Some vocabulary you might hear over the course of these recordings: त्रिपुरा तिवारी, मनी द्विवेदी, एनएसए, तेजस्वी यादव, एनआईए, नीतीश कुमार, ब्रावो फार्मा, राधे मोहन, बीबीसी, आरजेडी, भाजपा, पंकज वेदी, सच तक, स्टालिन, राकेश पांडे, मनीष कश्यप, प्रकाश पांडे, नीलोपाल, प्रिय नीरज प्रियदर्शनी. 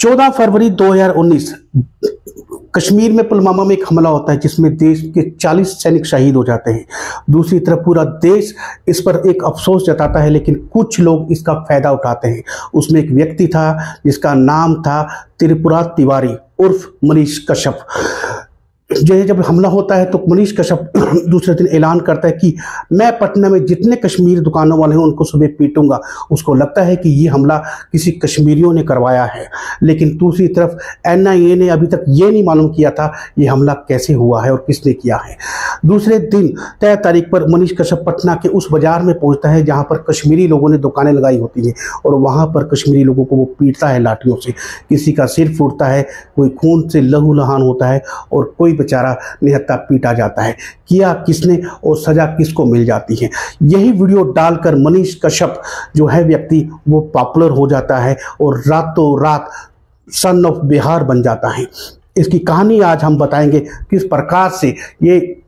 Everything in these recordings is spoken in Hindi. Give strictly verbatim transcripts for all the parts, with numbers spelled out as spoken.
चौदह फरवरी दो हज़ार उन्नीस कश्मीर में पुलवामा में एक हमला होता है जिसमें देश के चालीस सैनिक शहीद हो जाते हैं। दूसरी तरफ पूरा देश इस पर एक अफसोस जताता है, लेकिन कुछ लोग इसका फायदा उठाते हैं। उसमें एक व्यक्ति था जिसका नाम था त्रिपुरा तिवारी उर्फ मनीष कश्यप। जैसे जब हमला होता है तो मनीष कश्यप दूसरे दिन ऐलान करता है कि मैं पटना में जितने कश्मीर दुकानों वाले हैं उनको सुबह पीटूंगा। उसको लगता है कि ये हमला किसी कश्मीरियों ने करवाया है, लेकिन दूसरी तरफ एनआईए ने अभी तक ये नहीं मालूम किया था ये हमला कैसे हुआ है और किसने किया है। दूसरे दिन तय तारीख पर मनीष कश्यप पटना के उस बाजार में पहुँचता है जहाँ पर कश्मीरी लोगों ने दुकानें लगाई होती हैं, और वहाँ पर कश्मीरी लोगों को वो पीटता है लाठियों से। किसी का सिर फूटता है, कोई खून से लहूलुहान होता है और कोई बेचारा निहत्था पीटा जाता है। किया किसने और सजा किसको मिल जाती है, यही वीडियो डालकर मनीष कश्यप जो है व्यक्ति वो पॉपुलर हो जाता है और रातों रात सन ऑफ बिहार बन जाता है। इसकी कहानी आज हम बताएंगे, किस प्रकार से ये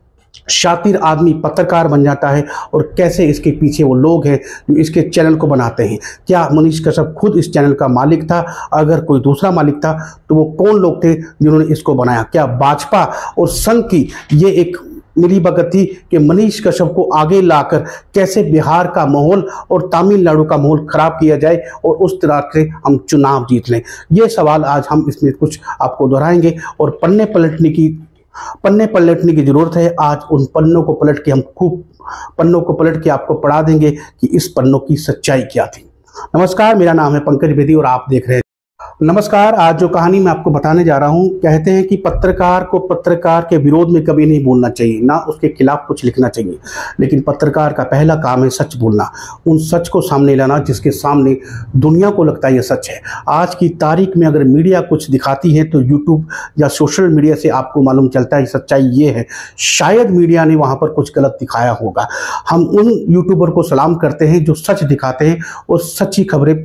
शातिर आदमी पत्रकार बन जाता है और कैसे इसके पीछे वो लोग हैं जो इसके चैनल को बनाते हैं। क्या मनीष कश्यप खुद इस चैनल का मालिक था? अगर कोई दूसरा मालिक था तो वो कौन लोग थे जिन्होंने इसको बनाया? क्या भाजपा और संघ की ये एक मिलीभगत थी कि मनीष कश्यप को आगे लाकर कैसे बिहार का माहौल और तमिलनाडु का माहौल खराब किया जाए और उस तरह से हम चुनाव जीत लें? ये सवाल आज हम इसमें कुछ आपको दोहराएंगे और पन्ने पलटने की पन्ने पलटने की जरूरत है। आज उन पन्नों को पलट के हम खूब पन्नों को पलट के आपको पढ़ा देंगे कि इस पन्नों की सच्चाई क्या थी। नमस्कार, मेरा नाम है पंकज वेदी और आप देख रहे हैं। नमस्कार, आज जो कहानी मैं आपको बताने जा रहा हूं, कहते हैं कि पत्रकार को पत्रकार के विरोध में कभी नहीं बोलना चाहिए, ना उसके खिलाफ कुछ लिखना चाहिए, लेकिन पत्रकार का पहला काम है सच बोलना, उन सच को सामने लाना जिसके सामने दुनिया को लगता है ये सच है। आज की तारीख में अगर मीडिया कुछ दिखाती है तो यूट्यूब या सोशल मीडिया से आपको मालूम चलता है सच्चाई ये है। शायद मीडिया ने वहाँ पर कुछ गलत दिखाया होगा। हम उन यूट्यूबर को सलाम करते हैं जो सच दिखाते हैं और सच्ची खबरें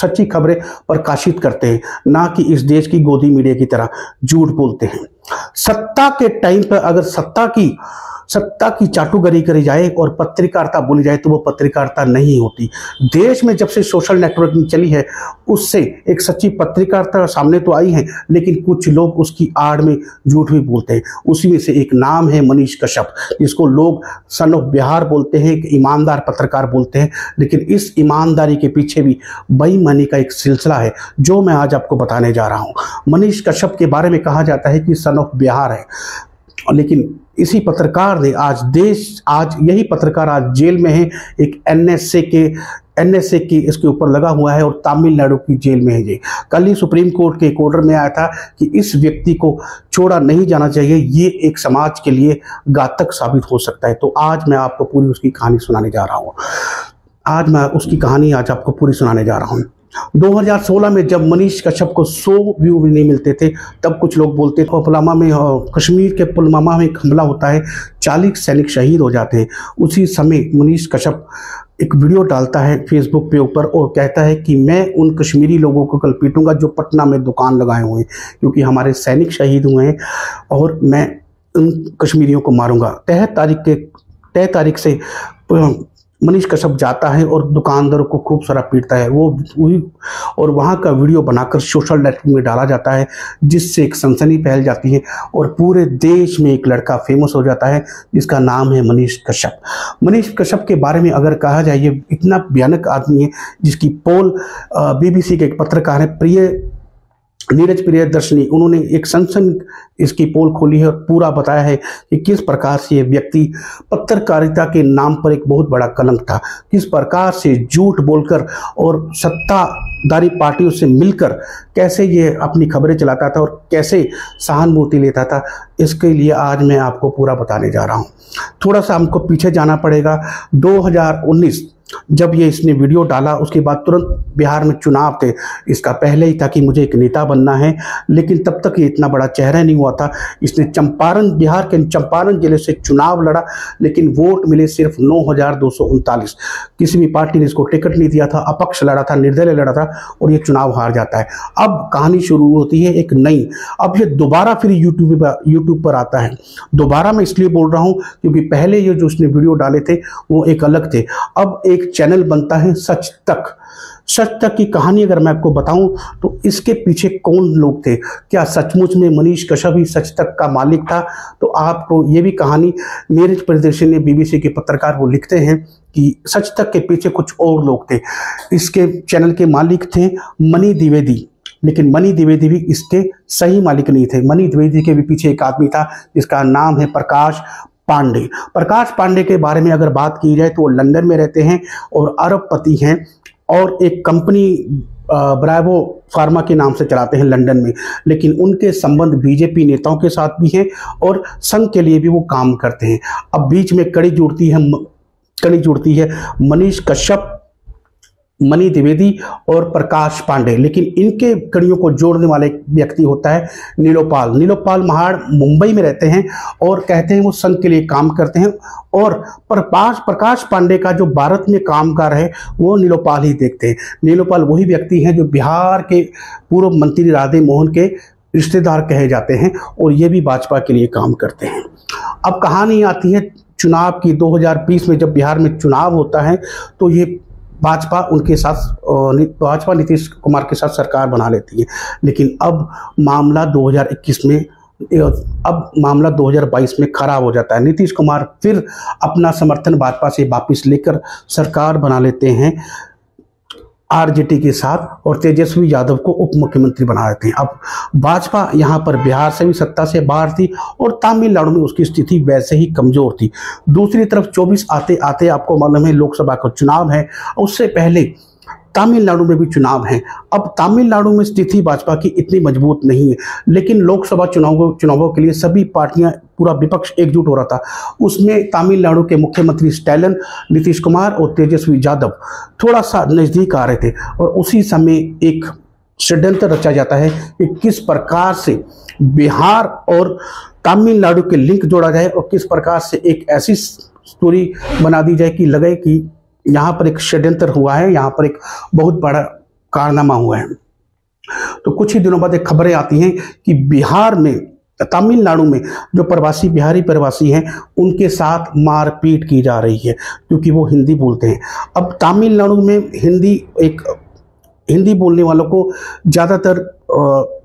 सच्ची खबरें प्रकाशित करते हैं, ना कि इस देश की गोदी मीडिया की तरह झूठ बोलते हैं। सत्ता के टाइम पर अगर सत्ता की सत्ता की चाटुगरी करी जाए और पत्रकारिता बोली जाए तो वो पत्रकारिता नहीं होती। देश में जब से सोशल नेटवर्किंग चली है उससे एक सच्ची पत्रकारिता सामने तो आई है, लेकिन कुछ लोग उसकी आड़ में झूठ भी बोलते हैं। उसी में से एक नाम है मनीष कश्यप, जिसको लोग सन ऑफ बिहार बोलते हैं, एक ईमानदार पत्रकार बोलते हैं, लेकिन इस ईमानदारी के पीछे भी बेईमानी का एक सिलसिला है जो मैं आज आपको बताने जा रहा हूँ। मनीष कश्यप के बारे में कहा जाता है कि सन ऑफ बिहार है, लेकिन इसी पत्रकार ने आज देश आज यही पत्रकार आज जेल में है। एक एनएसए के एनएसए की इसके ऊपर लगा हुआ है और तमिलनाडु की जेल में है ये। कल ही सुप्रीम कोर्ट के एक ऑर्डर में आया था कि इस व्यक्ति को छोड़ा नहीं जाना चाहिए, ये एक समाज के लिए घातक साबित हो सकता है। तो आज मैं आपको पूरी उसकी कहानी सुनाने जा रहा हूँ आज मैं उसकी कहानी आज आपको पूरी सुनाने जा रहा हूँ। दो हज़ार सोलह में जब मनीष कश्यप को सौ व्यू भी नहीं मिलते थे तब कुछ लोग बोलते थे पुलवामा में कश्मीर के पुलवामा में एक हमला होता है, चालीस सैनिक शहीद हो जाते हैं। उसी समय मनीष कश्यप एक वीडियो डालता है फेसबुक पे ऊपर और कहता है कि मैं उन कश्मीरी लोगों को कल पीटूंगा जो पटना में दुकान लगाए हुए हैं, क्योंकि हमारे सैनिक शहीद हुए हैं और मैं उन कश्मीरियों को मारूँगा। तय तारीख के तय तारीख से मनीष कश्यप जाता है और दुकानदारों को खूब सारा पीटता है, वो वही और वहाँ का वीडियो बनाकर सोशल नेटवर्क में डाला जाता है, जिससे एक सनसनी फैल जाती है और पूरे देश में एक लड़का फेमस हो जाता है जिसका नाम है मनीष कश्यप। मनीष कश्यप के बारे में अगर कहा जाए, ये इतना भयानक आदमी है जिसकी पोल बीबीसी के एक पत्रकार है प्रिय नीरज प्रियदर्शनी, उन्होंने एक सनसन इसकी पोल खोली है और पूरा बताया है कि किस प्रकार से ये व्यक्ति पत्रकारिता के नाम पर एक बहुत बड़ा कलंक था, किस प्रकार से झूठ बोलकर और सत्ताधारी पार्टियों से मिलकर कैसे ये अपनी खबरें चलाता था और कैसे सहानुभूति लेता था। इसके लिए आज मैं आपको पूरा बताने जा रहा हूँ। थोड़ा सा हमको पीछे जाना पड़ेगा। दो हज़ार उन्नीस जब ये इसने वीडियो डाला उसके बाद तुरंत बिहार में चुनाव थे। इसका पहले ही था कि मुझे एक नेता बनना है, लेकिन तब तक ये इतना बड़ा चेहरा नहीं हुआ था। इसने चंपारण बिहार के चंपारण जिले से चुनाव लड़ा, लेकिन वोट मिले सिर्फ नौ हज़ार दो सौ उनतालीस। किसी भी पार्टी ने इसको टिकट नहीं दिया था, अपक्ष लड़ा था, निर्दलीय लड़ा था और ये चुनाव हार जाता है। अब कहानी शुरू होती है एक नई। अब ये दोबारा फिर यूट्यूब यूट्यूब पर आता है। दोबारा मैं इसलिए बोल रहा हूँ क्योंकि पहले ये जो उसने वीडियो डाले थे वो एक अलग थे। अब एक चैनल बनता है सच तक। सच तक की कहानी अगर मैं आपको बताऊं तो इसके पीछे कौन लोग थे, क्या सचमुच में मनीष कश्यप ही सच तक का मालिक था? तो आपको ये भी कहानी नीरज प्रियदर्शनी ने, बीबीसी के पत्रकार, वो लिखते हैं कि सच तक के पीछे कुछ और लोग थे। इसके चैनल के मालिक थे मनी द्विवेदी, लेकिन मनी द्विवेदी भी इसके सही मालिक नहीं थे। मनी द्विवेदी के भी पीछे एक आदमी था जिसका नाम है प्रकाश पांडे। प्रकाश पांडे के बारे में अगर बात की जाए तो वो लंदन में रहते हैं और अरबपति हैं और एक कंपनी ब्रावो फार्मा के नाम से चलाते हैं लंदन में, लेकिन उनके संबंध बीजेपी नेताओं के साथ भी हैं और संघ के लिए भी वो काम करते हैं। अब बीच में कड़ी जुड़ती है कड़ी जुड़ती है मनीष कश्यप, मनी द्विवेदी और प्रकाश पांडे, लेकिन इनके कड़ियों को जोड़ने वाले व्यक्ति होता है नीलोपाल। नीलोपाल महाड़ मुंबई में रहते हैं और कहते हैं वो संघ के लिए काम करते हैं, और प्रकाश प्रकाश पांडे का जो भारत में कामकाज है वो नीलोपाल ही देखते हैं। नीलोपाल वही व्यक्ति हैं जो बिहार के पूर्व मंत्री राधे मोहन के रिश्तेदार कहे जाते हैं और ये भी भाजपा के लिए काम करते हैं। अब कहानी आती है चुनाव की। दो हजार बीस में जब बिहार में चुनाव होता है तो ये भाजपा उनके साथ भाजपा नीतीश कुमार के साथ सरकार बना लेती है, लेकिन अब मामला दो हजार इक्कीस में अब मामला दो हजार बाईस में खराब हो जाता है। नीतीश कुमार फिर अपना समर्थन भाजपा से वापस लेकर सरकार बना लेते हैं आरजेडी के साथ और तेजस्वी यादव को उप मुख्यमंत्री बना देते हैं। अब भाजपा यहाँ पर बिहार से भी सत्ता से बाहर थी और तमिलनाडु में उसकी स्थिति वैसे ही कमजोर थी। दूसरी तरफ चौबीस आते आते आपको मालूम है लोकसभा का चुनाव है, उससे पहले तमिलनाडु में भी चुनाव है। अब तमिलनाडु में स्थिति भाजपा की इतनी मजबूत नहीं है, लेकिन लोकसभा चुनाव चुनावों के लिए सभी पार्टियां, पूरा विपक्ष एकजुट हो रहा था। उसमें तमिलनाडु के मुख्यमंत्री स्टालिन, नीतीश कुमार और तेजस्वी यादव थोड़ा सा नज़दीक आ रहे थे और उसी समय एक षड्यंत्र रचा जाता है कि किस प्रकार से बिहार और तमिलनाडु के लिंक जोड़ा जाए और किस प्रकार से एक ऐसी स्टोरी बना दी जाए कि लगे कि यहाँ पर एक षड्यंत्र हुआ है, यहाँ पर एक बहुत बड़ा कारनामा हुआ है। तो कुछ ही दिनों बाद एक खबरें आती हैं कि बिहार में, तमिलनाडु में जो प्रवासी बिहारी प्रवासी हैं उनके साथ मारपीट की जा रही है क्योंकि वो हिंदी बोलते हैं। अब तमिलनाडु में हिंदी एक हिंदी बोलने वालों को ज़्यादातर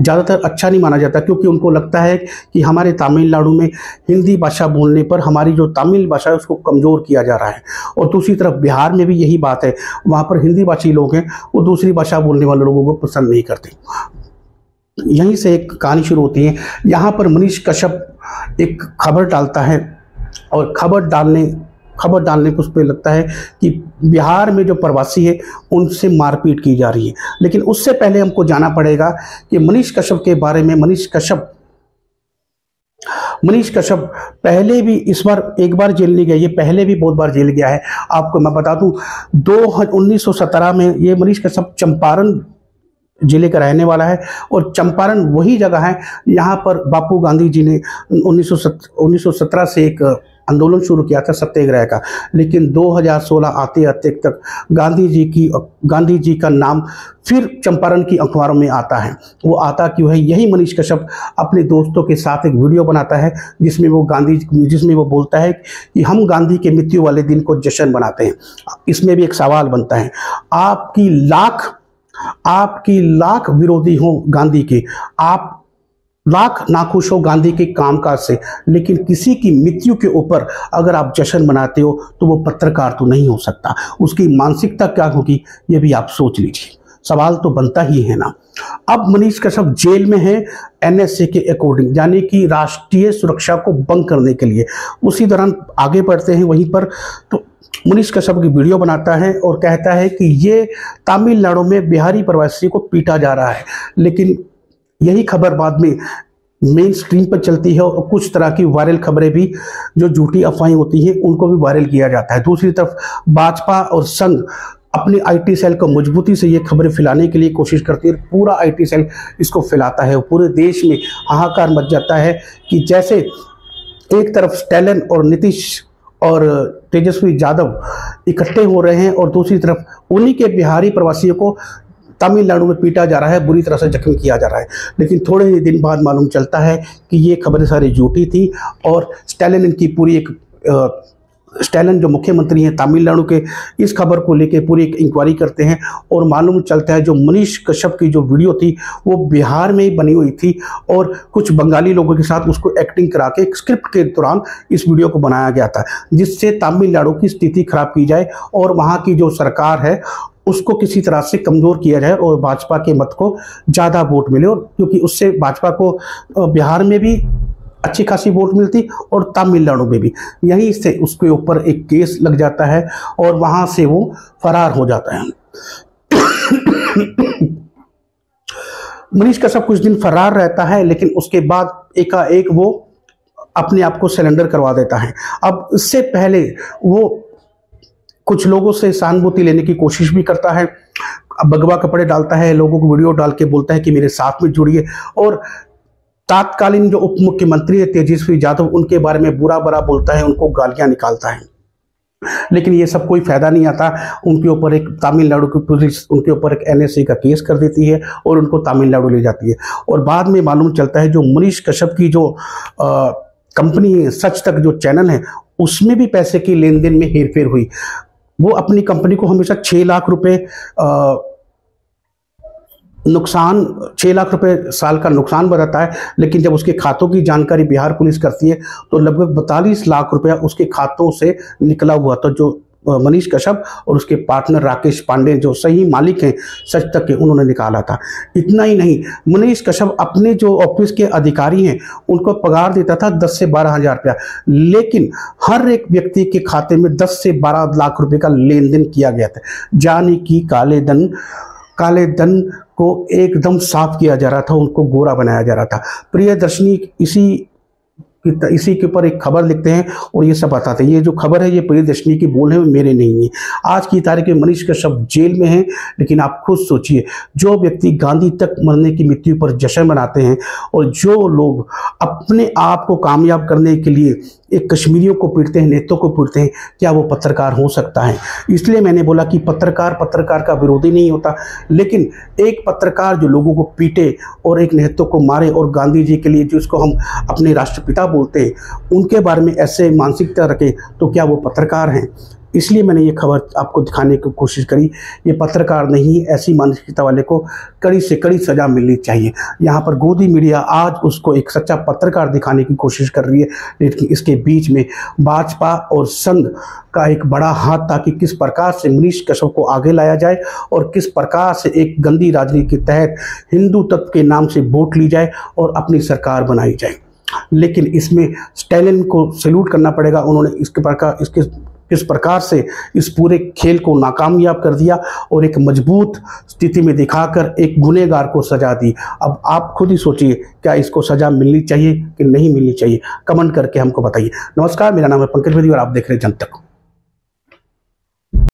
ज़्यादातर अच्छा नहीं माना जाता, क्योंकि उनको लगता है कि हमारे तमिलनाडु में हिंदी भाषा बोलने पर हमारी जो तमिल भाषा है उसको कमज़ोर किया जा रहा है। और दूसरी तरफ बिहार में भी यही बात है, वहाँ पर हिंदी भाषी लोग हैं वो दूसरी भाषा बोलने वाले लोगों को पसंद नहीं करते। यहीं से एक कहानी शुरू होती है। यहाँ पर मनीष कश्यप एक खबर डालता है और खबर डालने खबर डालने को उस पर लगता है कि बिहार में जो प्रवासी है उनसे मारपीट की जा रही है, लेकिन उससे पहले हमको जाना पड़ेगा कि मनीष कश्यप के बारे में। मनीष कश्यप मनीष कश्यप पहले भी इस बार एक बार जेल नहीं गया, ये पहले भी बहुत बार जेल गया है। आपको मैं बता दूं दो उन्नीस सौ सत्रह में ये मनीष कश्यप चंपारण जिले का रहने वाला है और चंपारण वही जगह है यहाँ पर बापू गांधी जी ने उन्नीस सौ उन्नीस सौ सत्रह से एक आंदोलन शुरू किया था सत्याग्रह का, लेकिन दो हजार सोलह आते आते तक गांधी जी की गांधी जी का नाम फिर चंपारण की अखबारों में आता है। वो आता क्यों है? यही मनीष कश्यप अपने दोस्तों के साथ एक वीडियो बनाता है जिसमें वो गांधी जिसमें वो बोलता है कि हम गांधी के मृत्यु वाले दिन को जश्न मनाते हैं। इसमें भी एक सवाल बनता है, आपकी लाख आपकी लाख विरोधी हो गांधी के, आप लाख नाखुश हो गांधी के कामकाज से, लेकिन किसी की मृत्यु के ऊपर अगर आप जश्न मनाते हो तो वो पत्रकार तो नहीं हो सकता। उसकी मानसिकता क्या होगी ये भी आप सोच लीजिए, सवाल तो बनता ही है ना। अब मनीष कश्यप जेल में है एन एस ए के अकॉर्डिंग, यानी कि राष्ट्रीय सुरक्षा को भंग करने के लिए। उसी दौरान आगे बढ़ते हैं, वहीं पर तो मनीष कश्यप की वीडियो बनाता है और कहता है कि ये तमिलनाडु में बिहारी प्रवासी को पीटा जा रहा है, लेकिन यही खबर बाद में मेन स्ट्रीम पर चलती है और कुछ तरह की वायरल खबरें भी, जो झूठी अफवाहें होती हैं उनको भी वायरल किया जाता है। दूसरी तरफ भाजपा और संघ अपने आई टी सेल को मजबूती से ये खबरें फैलाने के लिए कोशिश करती है, पूरा आई टी सेल इसको फैलाता है और पूरे देश में हाहाकार मच जाता है कि जैसे एक तरफ स्टालिन और नीतीश और तेजस्वी यादव इकट्ठे हो रहे हैं और दूसरी तरफ उन्हीं के बिहारी प्रवासियों को तमिलनाडु में पीटा जा रहा है, बुरी तरह से जख्मी किया जा रहा है। लेकिन थोड़े ही दिन बाद मालूम चलता है कि ये खबरें सारी झूठी थी और स्टालिन इनकी पूरी एक स्टालिन जो मुख्यमंत्री हैं तमिलनाडु के, इस खबर को लेकर पूरी इंक्वायरी करते हैं और मालूम चलता है जो मनीष कश्यप की जो वीडियो थी वो बिहार में ही बनी हुई थी और कुछ बंगाली लोगों के साथ उसको एक्टिंग करा के स्क्रिप्ट के दौरान इस वीडियो को बनाया गया था, जिससे तमिलनाडु की स्थिति खराब की जाए और वहाँ की जो सरकार है उसको किसी तरह से कमज़ोर किया जाए और भाजपा के मत को ज़्यादा वोट मिले, और क्योंकि उससे भाजपा को बिहार में भी अच्छी खासी वोट मिलती और तमिलनाडु में भी। यहीं से उसके ऊपर एक केस लग जाता है और वहाँ से वो फरार हो जाता है। मनीष कश्यप कुछ दिन फरार रहता है, लेकिन उसके बाद एकाएक वो अपने आप को सरेंडर करवा देता है। अब इससे पहले वो कुछ लोगों से सहानुभूति लेने की कोशिश भी करता है, भगवा कपड़े डालता है, लोगों को वीडियो डाल के बोलता है कि मेरे साथ में जुड़िए, और तत्कालीन जो उप मुख्यमंत्री है तेजस्वी यादव उनके बारे में बुरा भला बोलता है, उनको गालियां निकालता है। लेकिन ये सब कोई फायदा नहीं आता। उनके ऊपर एक तमिलनाडु की पुलिस उनके ऊपर एक एन एस ए का केस कर देती है और उनको तमिलनाडु ले जाती है। और बाद में मालूम चलता है जो मनीष कश्यप की जो आ, कंपनी है, सच तक जो चैनल है, उसमें भी पैसे की लेन देन में हेरफेर हुई। वो अपनी कंपनी को हमेशा छः लाख रुपए नुकसान छः लाख रुपए साल का नुकसान बताता है, लेकिन जब उसके खातों की जानकारी बिहार पुलिस करती है तो लगभग बतालीस लाख रुपया उसके खातों से निकला हुआ था। जो मनीष कश्यप और उसके पार्टनर राकेश पांडे जो सही मालिक हैं सच तक के, उन्होंने निकाला था। इतना ही नहीं, मनीष कश्यप अपने जो ऑफिस के अधिकारी हैं उनको पगार देता था दस से बारह हज़ार रुपया, लेकिन हर एक व्यक्ति के खाते में दस से बारह लाख रुपए का लेन देन किया गया था। यानी कि काले धन काले धन को एकदम साफ किया जा रहा था, उनको गोरा बनाया जा रहा था। प्रियदर्शनी इसी इसी के ऊपर एक खबर लिखते हैं और ये सब बताते हैं। ये जो खबर है ये प्रियदर्शनी की बोल है, मेरे नहीं है। आज की तारीख में मनीष कश्यप जेल में हैं, लेकिन आप खुद सोचिए, जो व्यक्ति गांधी तक मरने की मृत्यु पर जश्न मनाते हैं और जो लोग अपने आप को कामयाब करने के लिए एक कश्मीरियों को पीटते हैं, नेतों को पीटते हैं, क्या वो पत्रकार हो सकता है? इसलिए मैंने बोला कि पत्रकार पत्रकार का विरोधी नहीं होता, लेकिन एक पत्रकार जो लोगों को पीटे और एक नेतों को मारे और गांधी जी के लिए जिसको हम अपने राष्ट्रपिता बोलते हैं उनके बारे में ऐसे मानसिकता रखें तो क्या वो पत्रकार हैं? इसलिए मैंने ये खबर आपको दिखाने की कोशिश करी। ये पत्रकार नहीं, ऐसी मानसिकता वाले को कड़ी से कड़ी सजा मिलनी चाहिए। यहाँ पर गोदी मीडिया आज उसको एक सच्चा पत्रकार दिखाने की कोशिश कर रही है, लेकिन इसके बीच में भाजपा और संघ का एक बड़ा हाथ था कि किस प्रकार से मनीष कश्यप को आगे लाया जाए और किस प्रकार से एक गंदी राजनीति के तहत हिंदू तत्व के नाम से वोट ली जाए और अपनी सरकार बनाई जाए। लेकिन इसमें स्टालिन को सैल्यूट करना पड़ेगा, उन्होंने इसके प्रकार इसके किस प्रकार से इस पूरे खेल को नाकामयाब कर दिया और एक मजबूत स्थिति में दिखाकर एक गुनहगार को सजा दी। अब आप खुद ही सोचिए, क्या इसको सजा मिलनी चाहिए कि नहीं मिलनी चाहिए? कमेंट करके हमको बताइए। नमस्कार, मेरा नाम है पंकज वेदी और आप देख रहे हैं जन तक।